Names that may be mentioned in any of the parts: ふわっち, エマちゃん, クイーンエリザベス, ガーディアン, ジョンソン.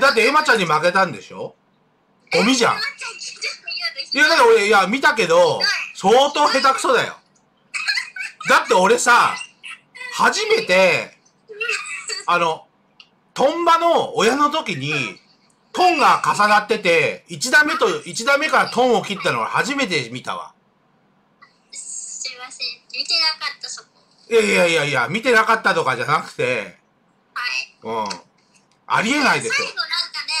だってエマちゃんに負けたんでしょ。ゴミじゃん。いや、だから俺、いや、見たけど、相当下手くそだよ。だって俺さ、初めて、トンバの親の時に、トンが重なってて、1打目からトンを切ったのは初めて見たわ。すいません。見てなかった、そこ。いやいやいやいや、見てなかったとかじゃなくて、はい。うん。ありえないですよ。最後なんかね、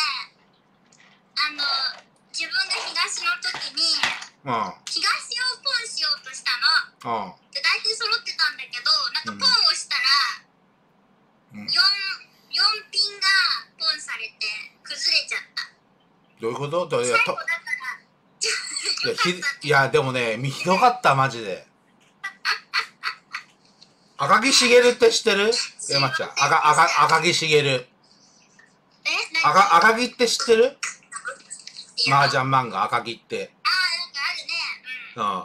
自分が東の時に、うん、東をポンしようとしたの。うん。で、大体揃ってたんだけど、なんかポンをしたら、うん、4ピンがポンされて、崩れちゃった。どういうこと？どういうこと？いや、でもね、ひどかった、マジで。赤木茂って知ってる？エマちゃん。赤木茂。赤木って知ってる？麻雀漫画、赤木って。ああ、なんかあるね。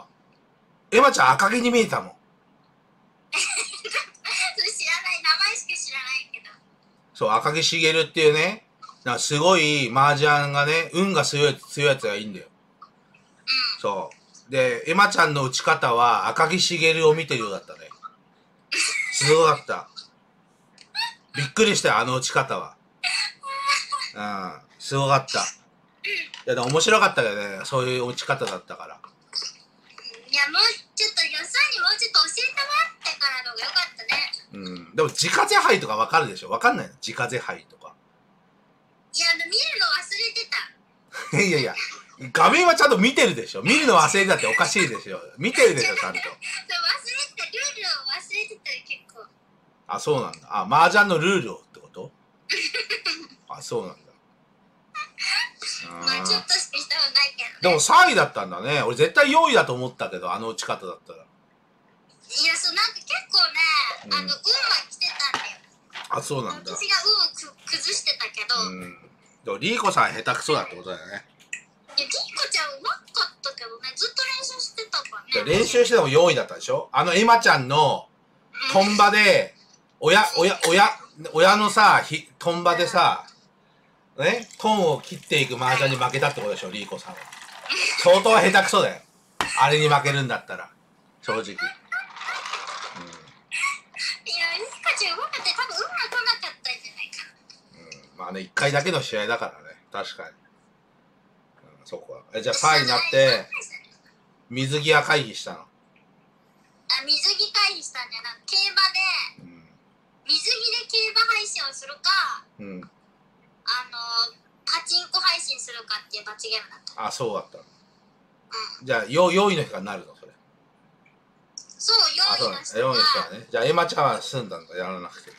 うん。エマちゃん、赤木に見えたもん。知らない、名前しか知らないけど。そう、赤木茂っていうね、すごい麻雀がね、運が強いやつがいいんだよ。うん、そう。で、エマちゃんの打ち方は赤木茂を見てるようだったね。すごかった。びっくりしたよ、あの打ち方は。うん、すごかった。いや、でも面白かったけどね、そういう打ち方だったから。いや、もうちょっと、よそにもうちょっと教えてもらってからの方がよかったね。うん、でも、自家手牌とかわかるでしょ？わかんないの？自家手牌とか。いや、見るの忘れてた。いやいや、画面はちゃんと見てるでしょ。見るの忘れてたっておかしいでしょ。見てるでしょ、ちゃんと。忘れてた、ルールを忘れてたよ、結構。あ、そうなんだ。あ、麻雀のルールをってこと？あ、そうなんだ。まあちょっとしかしたことないけど、ね、でも3位だったんだね。俺絶対4位だと思ったけど、あの打ち方だったら。いや、そう、なんか結構ね、運は来てたんだよ。あ、そうなんだ。私が運を崩してたけど、うん、でもリーコさん下手くそだってことだよね。いや、リーコちゃんうまかったけどね、ずっと練習してたからね。練習しても4位だったでしょ。あのエマちゃんのトンバで、親のさ、トンバでさ、ね、トンを切っていく麻雀に負けたってことでしょ、リーコさんは。相当下手くそだよ。あれに負けるんだったら、正直。うん、いや、リカちゃんうまかった。多分運が来なかったんじゃないか。うん、まあね、1回だけの試合だからね、確かに。うん、そこは。じゃあ3位になって、水際会議したの。あ、水着会議したんじゃなくて、競馬で、うん、水着で競馬配信をするか、うん。パチンコ配信するかっていう罰ゲームだった。あ、そうだった。うん、じゃあ、4位の人がなるの、それ。そう、4位の人が。4位の人はね。じゃあ、エマちゃんは済んだんだ、やらなくて。うん、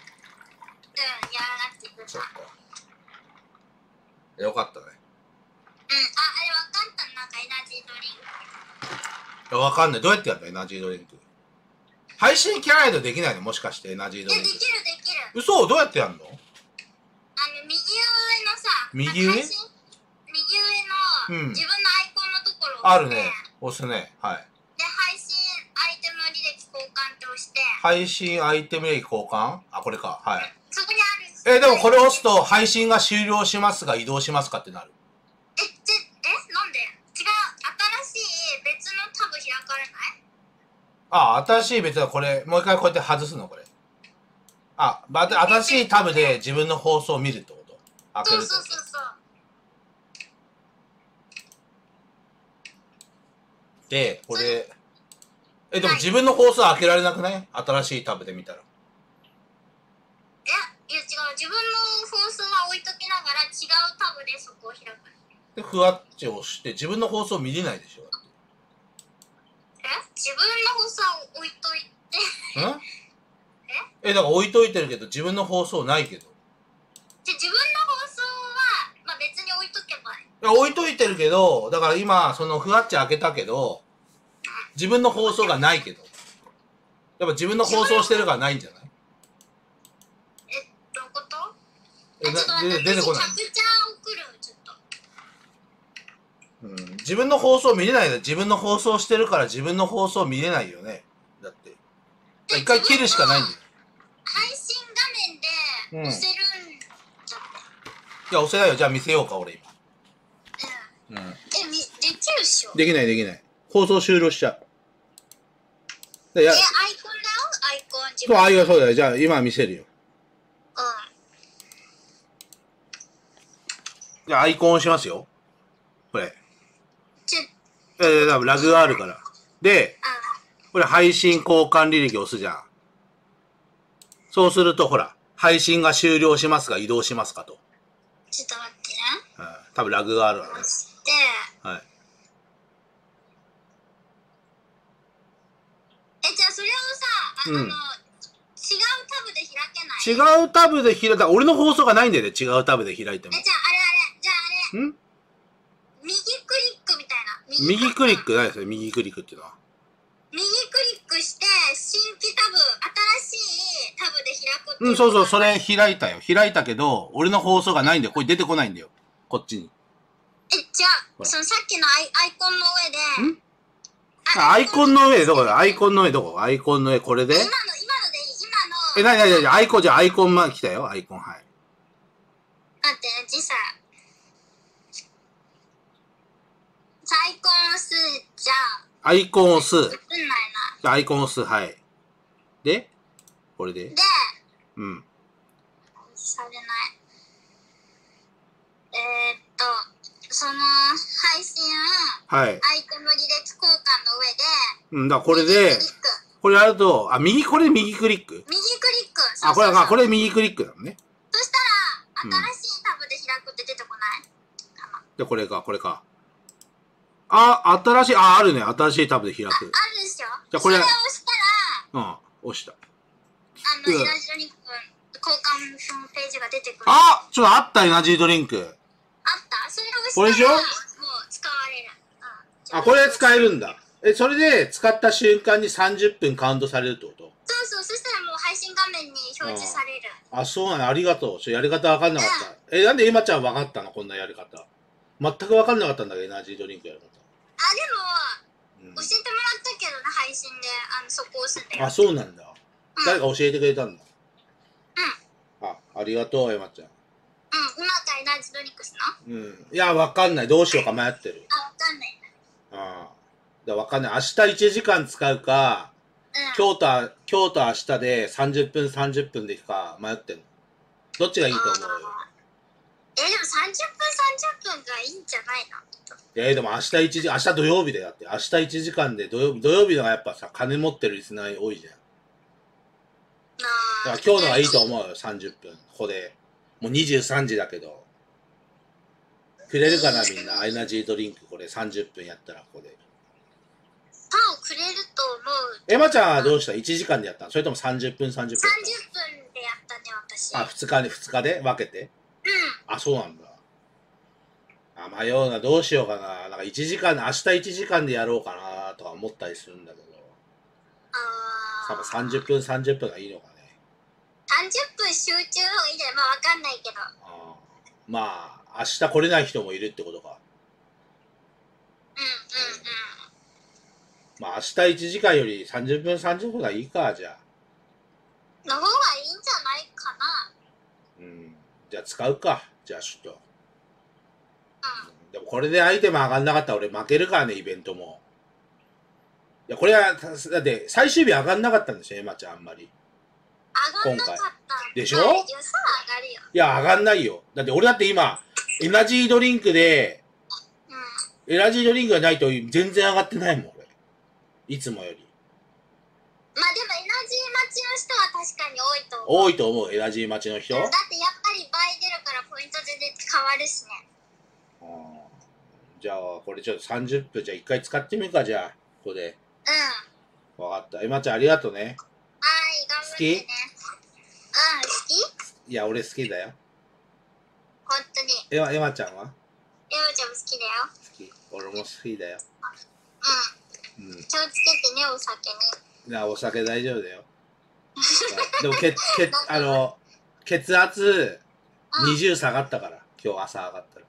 やらなくて済んだ。そっか。よかったね。うん、あ、あれわかったの？なんかエナジードリンク。わかんない。どうやってやるの、エナジードリンク。配信キャラやとできないの、もしかしてエナジードリンク。いや、できる、できる。嘘、どうやってやるの？右上のさ、右上の自分のアイコンのところを押して、あるね、押すね、はい。で、配信アイテム履歴交換って押して、配信アイテム履歴交換、あ、これか、はい。そこにある。でもこれ押すと、配信が終了しますが、移動しますかってなる。なんで？違う、新しい別のタブ開かれない？あ、新しい別の、これ、もう一回こうやって外すの、これ。あ、新しいタブで自分の放送を見るってこと。開けるってこと。そうそうそうそう。で、これ、でも自分の放送は開けられなくない？新しいタブで見たら。いや違う。自分の放送は置いときながら違うタブでそこを開く。で、ふわっちを押して自分の放送見れないでしょ。自分の放送を置いといて。ん？だから置いといてるけど自分の放送ないけど。じゃ自分の放送は、まあ、別に置いとけばいい。いや置いといてるけど、だから今そのふわっち開けたけど自分の放送がないけど、やっぱ自分の放送してるからないんじゃない？どういうこと？出てこない。うん、自分の放送見れないよ。自分の放送してるから自分の放送見れないよね。だって一回切るしかないんだよ。配信画面で押せるんだって。いや、押せないよ。じゃあ見せようか、俺今。うん。うん、できるっしょ。できない、できない。放送終了しちゃう。アイコンだよ、アイコン自分。そう、アイコンそうだよ。じゃあ今見せるよ。うん。じゃあアイコン押しますよ。これ。ラグがあるから。で、これ配信交換履歴を押すじゃん。そうすると、ほら、配信が終了しますか、移動しますかと。ちょっと待ってね。うん、多分ラグがあるわね。押して、はい。じゃあそれをさ、うん、違うタブで開けない？違うタブで開いた。俺の放送がないんだよね、違うタブで開いても。じゃああれ、ん？右クリックみたいな。右クリックないですね、右クリックっていうのは。右クリックして、新規タブ、新しいタブで開くっていう。うん、そうそう、それ開いたよ。開いたけど、俺の放送がないんだよ。これ出てこないんだよ。こっちに。え、違う。そのさっきのアイコンの上で。ん？アイコンの上どこだ？アイコンの上どこ？アイコンの上、これで？今のでいい？今の。え、なに、アイコン、じゃあアイコンまで来たよ、アイコン、はい。待って、時差。アイコン押すじゃあ。アイコン押す。映んないな。アイコン押す、はい。で、これで。で、うん。されない。その配信、はい。アイコンの履歴交換の上で。うんだ、これで、これやると、あ、右、これ右クリック。右クリック。あ、これ、あ、これ右クリックだもんね。そしたら、新しいタブで開くって出てこない？で、これか、これか。あ、新しい、あ、あるね。新しいタブで開く。あるでしょ？じゃ、これ。それを押したら。うん、押した。エナジードリンク、交換そのページが出てくる。あ、ちょっとあった、エナジードリンク。あった。それを押したら。これでしょ？もう使われる。あ、これ使えるんだ。え、それで使った瞬間に30分カウントされるってこと？そうそう。そしたらもう配信画面に表示される。あ、そうなの。ありがとう。ちょ、やり方わかんなかった。え、なんでエマちゃんわかったの？こんなやり方。全くわかんなかったんだけど、エナジードリンクやるの。あ、でも、教えてもらったけどな、配信で、そこ押すんだよ。あ、そうなんだ。うん、誰か教えてくれたんだ。うん。あ、ありがとう、エマちゃん。うん、今からエナジードリンクすな。うん。いや、わかんない。どうしようか迷ってる。あ、わかんない。ああ。じゃあ、わかんない。明日1時間使うか、うん、今日と明日で30分でいくか迷ってる。どっちがいいと思うよ。でも30分がいいんじゃないの？でも明日土曜日だよ。だって明日1時間で土曜日のがやっぱさ、金持ってるリスナー多いじゃん。だから今日のがいいと思うよ、30分。ここでもう23時だけどくれるかな、みんな。エナジードリンク、これ30分やったらここでパンをくれると思う。エマちゃんはどうした？ 1 時間でやったの？それとも30分でやったね、私。あ、2日で分けて。うん、あ、そうなんだ。あ、迷うな。どうしようかな。なんか明日1時間でやろうかなとか思ったりするんだけど。ああ。30分がいいのかね。30分集中の方がいいじゃない？まあわかんないけど。あ、まあ、明日来れない人もいるってことか。まあ明日1時間より30分がいいか、じゃあ。の方がいいんじゃないかな。うん。じゃあ使うか。じゃあちょっと。うん、でもこれでアイテム上がんなかったら俺負けるからね、イベントも。いや、これは、だって最終日上がんなかったんでしょ、エマちゃん、あんまり。上がんなかった。でしょ？予想上がるよ。いや、上がんないよ。だって俺だって今、エナジードリンクで、うん、エナジードリンクがないと全然上がってないもん、俺。いつもより。まあでもエナジー待ちの人は確かに多いと思う。多いと思う、エナジー待ちの人。だってやっぱり倍出るからポイント全然変わるしね。じゃあこれちょっと30分じゃあ1回使ってみるか、じゃあここで。うん、分かった。エマちゃんありがとうね。はい、頑張ってね。好き？好き？いや、俺好きだよ、本当に。エマちゃんは？エマちゃんも好きだよ。好き。俺も好きだよ。うん、気をつけてね、お酒に。いや、お酒大丈夫だよ。でも血圧20下がったから、今日朝上がったら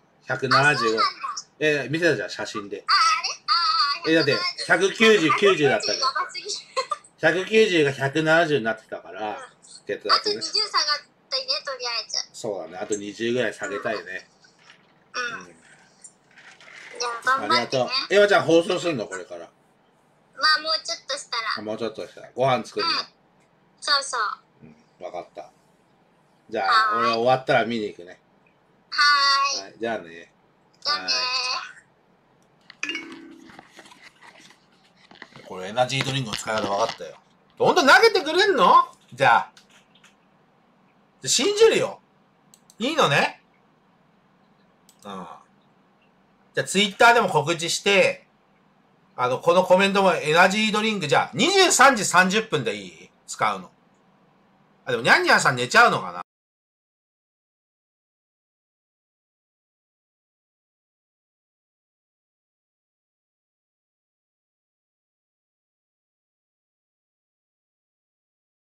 175。見てたじゃん、写真で。だって190だったじゃん。190が170になってたから、血圧ね。あと20下がったね、とりあえず。そうだね、あと20ぐらい下げたいね。うん、うん、じゃあ頑張ってね。ありがとう。エマちゃん放送するのこれから？まあもうちょっとしたら。もうちょっとしたらご飯作るの、うん、そうそう、うん、わかった。じゃあ俺終わったら見に行くね。はーい、はい、じゃあね。じゃあね。これエナジードリンクの使い方分かったよ。どんどん投げてくれんの？じゃあ信じるよ。いいのね。うん。じゃあツイッターでも告知して、このコメントもエナジードリンク、じゃあ23時30分でいい？使うの。あ、でもニャンニャンさん寝ちゃうのかな？